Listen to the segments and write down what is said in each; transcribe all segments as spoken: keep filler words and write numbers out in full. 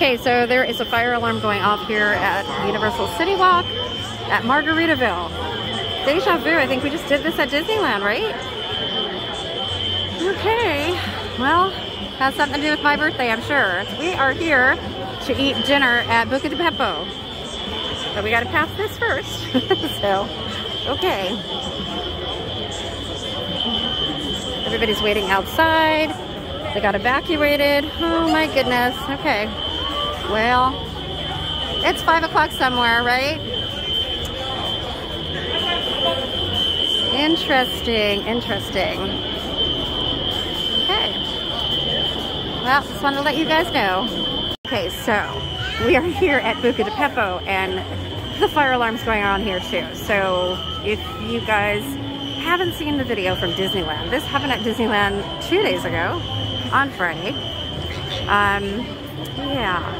Okay, so there is a fire alarm going off here at Universal CityWalk at Margaritaville. Deja vu, I think we just did this at Disneyland, right? Okay, well, has something to do with my birthday, I'm sure. We are here to eat dinner at Buca di Beppo. But we gotta pass this first, so, okay. Everybody's waiting outside. They got evacuated. Oh my goodness. Okay. Well, it's five o'clock somewhere, right? Interesting, interesting. Okay. Well, just wanted to let you guys know. Okay, so we are here at Buca di Beppo and the fire alarm's going on here too. So if you guys haven't seen the video from Disneyland, this happened at Disneyland two days ago on Friday. Um, yeah.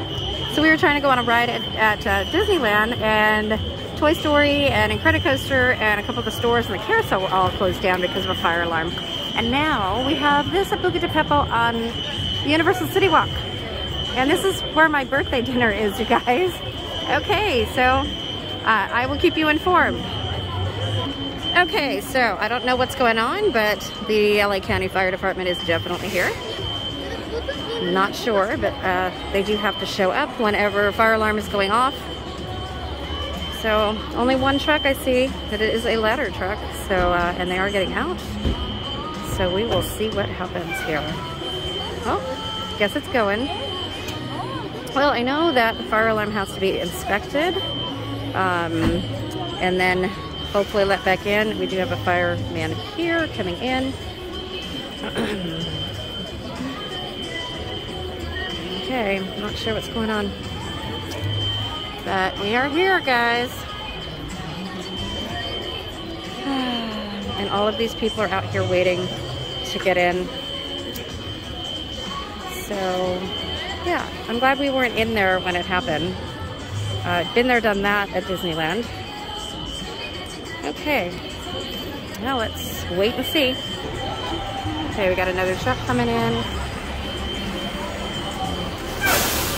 So we were trying to go on a ride at, at uh, Disneyland, and Toy Story and Incredicoaster and a couple of the stores and the carousel were all closed down because of a fire alarm. And now we have this at Buca di Beppo on Universal CityWalk. And this is where my birthday dinner is, you guys. Okay, so uh, I will keep you informed. Okay, so I don't know what's going on, but the L A County Fire Department is definitely here. Not sure, but uh, they do have to show up whenever a fire alarm is going off. So only one truck I see, that it is a ladder truck, so uh, and they are getting out. So we will see what happens here. Oh, guess it's going. Well, I know that the fire alarm has to be inspected, um, and then hopefully let back in. We do have a fireman here coming in. Okay, I'm not sure what's going on, but we are here, guys. And all of these people are out here waiting to get in. So, yeah, I'm glad we weren't in there when it happened. Uh, been there, done that at Disneyland. Okay, now let's wait and see. Okay, we got another truck coming in.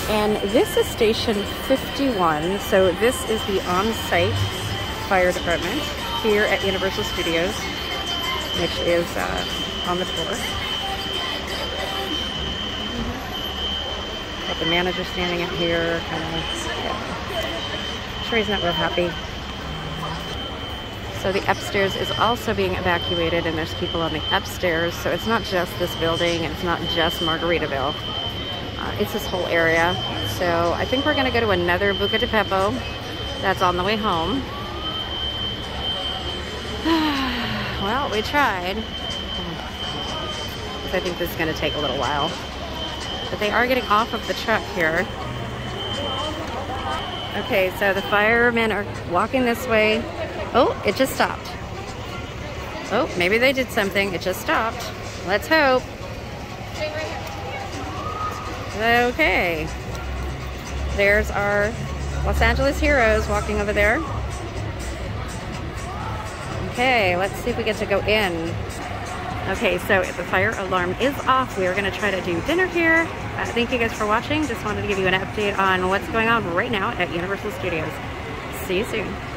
And this is station fifty-one, so this is the on-site fire department here at Universal Studios, which is uh, on the tour. Got the manager standing out here, kind of, yeah. Sure, he's not real happy. So the upstairs is also being evacuated, and there's people on the upstairs. So it's not just this building, and it's not just Margaritaville. Uh, it's this whole area. So I think we're gonna go to another Buca di Beppo that's on the way home. Well, we tried. I think this is gonna take a little while. But they are getting off of the truck here. Okay, so the firemen are walking this way. Oh, it just stopped. Oh, maybe they did something. It just stopped. Let's hope. Okay. There's our Los Angeles heroes walking over there. Okay, let's see if we get to go in. Okay, so if the fire alarm is off, we are going to try to do dinner here. Uh, thank you guys for watching. Just wanted to give you an update on what's going on right now at Universal Studios. See you soon.